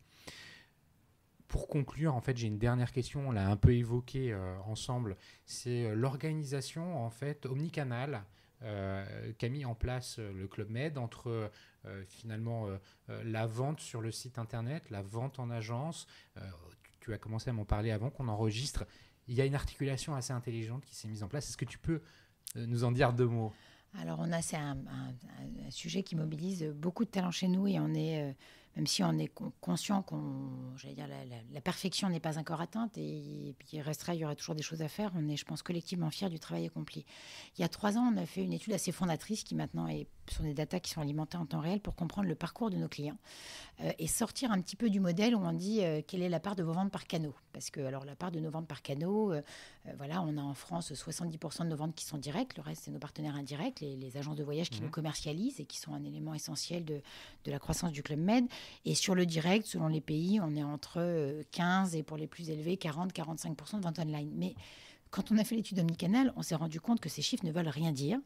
Pour conclure, en fait, j'ai une dernière question, on l'a un peu évoquée euh, ensemble, c'est l'organisation en fait omnicanale euh, qu'a mis en place le Club Med entre euh, finalement euh, la vente sur le site internet, la vente en agence. Euh, tu as commencé à m'en parler avant qu'on enregistre. Il y a une articulation assez intelligente qui s'est mise en place. Est-ce que tu peux nous en dire deux mots ? Alors, on a, c'est un, un, un sujet qui mobilise beaucoup de talents chez nous et on est, euh, même si on est con, conscient qu'on, j'allais dire, la, la, la perfection n'est pas encore atteinte et, et puis il restera, il y aura toujours des choses à faire. On est, je pense, collectivement fiers du travail accompli. Il y a trois ans, on a fait une étude assez fondatrice qui maintenant est sur des datas qui sont alimentées en temps réel pour comprendre le parcours de nos clients euh, et sortir un petit peu du modèle où on dit euh, quelle est la part de vos ventes par canaux. Parce que, alors, la part de nos ventes par canaux, euh, euh, voilà, on a en France soixante-dix pour cent de nos ventes qui sont directes, le reste, c'est nos partenaires indirects, les, les agences de voyage qui mmh. nous commercialisent et qui sont un élément essentiel de, de la croissance du Club Med. Et sur le direct, selon les pays, on est entre quinze et pour les plus élevés, quarante à quarante-cinq pour cent de ventes online. Mais quand on a fait l'étude omnicanal, on s'est rendu compte que ces chiffres ne veulent rien dire.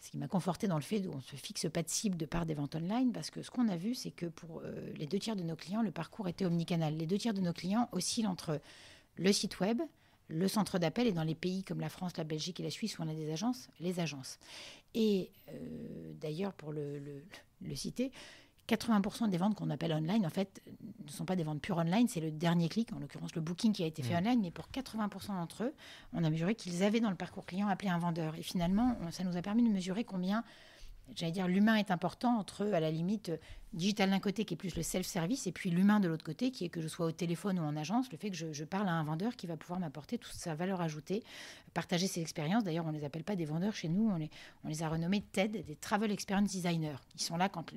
Ce qui m'a conforté dans le fait qu'on ne se fixe pas de cible de part des ventes online, parce que ce qu'on a vu, c'est que pour euh, les deux tiers de nos clients, le parcours était omnicanal. Les deux tiers de nos clients oscillent entre le site web, le centre d'appel, et dans les pays comme la France, la Belgique et la Suisse où on a des agences, les agences. Et euh, d'ailleurs, pour le, le, le citer, quatre-vingts pour cent des ventes qu'on appelle online, en fait, ne sont pas des ventes pures online, c'est le dernier clic, en l'occurrence le booking qui a été fait mmh. online, mais pour quatre-vingts pour cent d'entre eux, on a mesuré qu'ils avaient dans le parcours client appelé un vendeur. Et finalement, on, ça nous a permis de mesurer combien, j'allais dire, l'humain est important entre, à la limite, digital d'un côté qui est plus le self-service, et puis l'humain de l'autre côté qui est que je sois au téléphone ou en agence, le fait que je, je parle à un vendeur qui va pouvoir m'apporter toute sa valeur ajoutée, partager ses expériences. D'ailleurs, on ne les appelle pas des vendeurs chez nous, on les, on les a renommés T E D, des Travel Experience Designers. Ils sont là quand...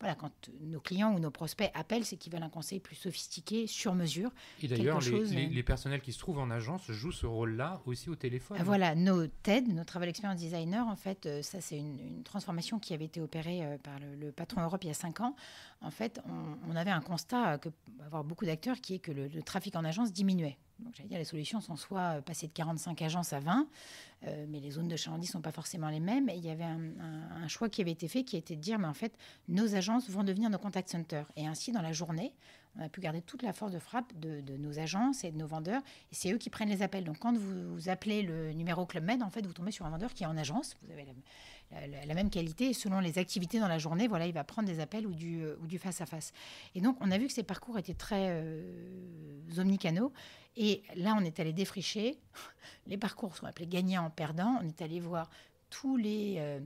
Voilà, quand nos clients ou nos prospects appellent, c'est qu'ils veulent un conseil plus sophistiqué, sur mesure. Et d'ailleurs, les, chose... les, les personnels qui se trouvent en agence jouent ce rôle-là aussi au téléphone. Voilà, nos T E D, nos Travel Experience Designers, en fait, ça c'est une, une transformation qui avait été opérée par le, le patron Europe il y a cinq ans. En fait, on, on avait un constat, que, avoir beaucoup d'acteurs, qui est que le, le trafic en agence diminuait. Donc, j'allais dire, les solutions sont soit passées de quarante-cinq agences à vingt, euh, mais les zones de chalandise ne sont pas forcément les mêmes. Et il y avait un, un, un choix qui avait été fait, qui était de dire, mais en fait, nos agences vont devenir nos contact centers. Et ainsi, dans la journée, on a pu garder toute la force de frappe de, de nos agences et de nos vendeurs. Et c'est eux qui prennent les appels. Donc, quand vous, vous appelez le numéro Club Med, en fait, vous tombez sur un vendeur qui est en agence. Vous avez la, la, la même qualité. Et selon les activités dans la journée, voilà, il va prendre des appels ou du, ou du face-à-face. Et donc, on a vu que ces parcours étaient très euh, omnicanaux. Et là, on est allé défricher. Les parcours sont appelés gagnants-perdants. On est allé voir tous les, euh,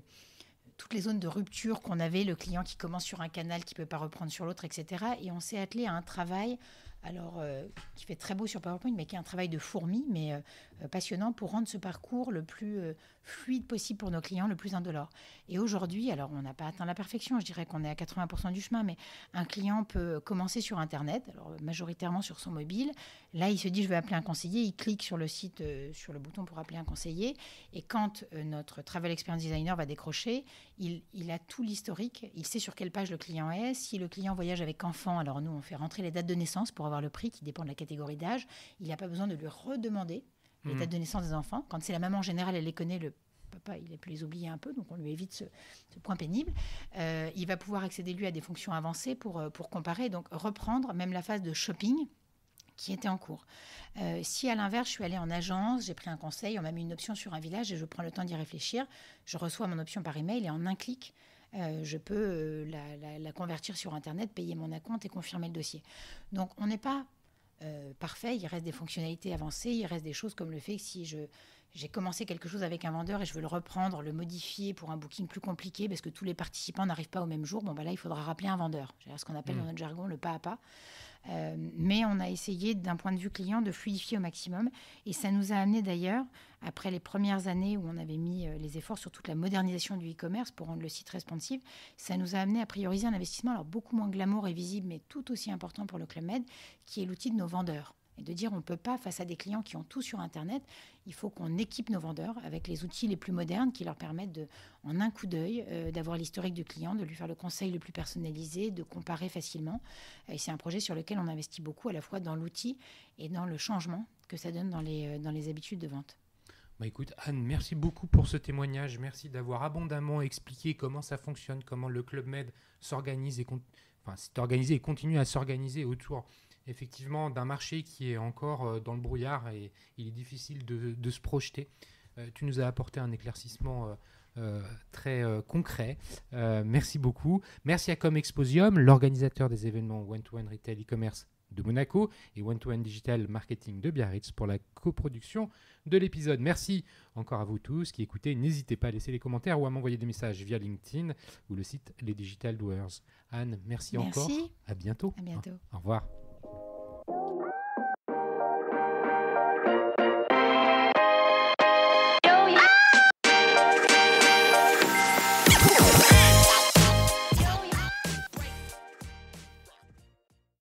toutes les zones de rupture qu'on avait, le client qui commence sur un canal, qui ne peut pas reprendre sur l'autre, et cetera. Et on s'est attelé à un travail alors, euh, qui fait très beau sur PowerPoint, mais qui est un travail de fourmi, mais euh, passionnant, pour rendre ce parcours le plus euh, fluide possible pour nos clients, le plus indolore. Et aujourd'hui, alors on n'a pas atteint la perfection, je dirais qu'on est à quatre-vingts pour cent du chemin, mais un client peut commencer sur Internet, alors majoritairement sur son mobile. Là, il se dit, je vais appeler un conseiller, il clique sur le site, euh, sur le bouton pour appeler un conseiller, et quand euh, notre Travel Experience Designer va décrocher, il, il a tout l'historique, il sait sur quelle page le client est, si le client voyage avec enfant, alors nous, on fait rentrer les dates de naissance pour avoir le prix qui dépend de la catégorie d'âge. Il n'a pas besoin de lui redemander mmh. les dates de naissance des enfants. Quand c'est la maman, en général, elle les connaît, le papa, il a pu les oublier un peu, donc on lui évite ce, ce point pénible. Euh, il va pouvoir accéder, lui, à des fonctions avancées pour, pour comparer, donc reprendre même la phase de shopping qui était en cours. Euh, si, à l'inverse, je suis allée en agence, j'ai pris un conseil, on m'a mis une option sur un village et je prends le temps d'y réfléchir, je reçois mon option par email et en un clic, Euh, je peux euh, la, la, la convertir sur Internet, payer mon acompte et confirmer le dossier. Donc, on n'est pas euh, parfait. Il reste des fonctionnalités avancées. Il reste des choses comme le fait que si je... j'ai commencé quelque chose avec un vendeur et je veux le reprendre, le modifier pour un booking plus compliqué parce que tous les participants n'arrivent pas au même jour. Bon, ben là, il faudra rappeler un vendeur. C'est ce qu'on appelle mmh. dans notre jargon le pas à pas. Euh, mais on a essayé, d'un point de vue client, de fluidifier au maximum. Et ça nous a amené d'ailleurs, après les premières années où on avait mis les efforts sur toute la modernisation du e-commerce pour rendre le site responsive, ça nous a amené à prioriser un investissement, alors beaucoup moins glamour et visible, mais tout aussi important pour le Club Med, qui est l'outil de nos vendeurs. Et de dire, on ne peut pas, face à des clients qui ont tout sur Internet, il faut qu'on équipe nos vendeurs avec les outils les plus modernes qui leur permettent, de, en un coup d'œil, euh, d'avoir l'historique du client, de lui faire le conseil le plus personnalisé, de comparer facilement. Et c'est un projet sur lequel on investit beaucoup, à la fois dans l'outil et dans le changement que ça donne dans les, dans les habitudes de vente. Bah écoute, Anne, merci beaucoup pour ce témoignage. Merci d'avoir abondamment expliqué comment ça fonctionne, comment le Club Med s'organise et, enfin, s'est organisé et continue à s'organiser autour effectivement d'un marché qui est encore dans le brouillard et il est difficile de, de se projeter. Euh, tu nous as apporté un éclaircissement euh, très euh, concret. Euh, merci beaucoup. Merci à Comexposium, l'organisateur des événements One-to-One Retail e-commerce de Monaco et One-to-One Digital Marketing de Biarritz pour la coproduction de l'épisode. Merci encore à vous tous qui écoutez. N'hésitez pas à laisser les commentaires ou à m'envoyer des messages via LinkedIn ou le site Les Digital Doers. Anne, merci, merci. encore. À bientôt. À bientôt. Au revoir.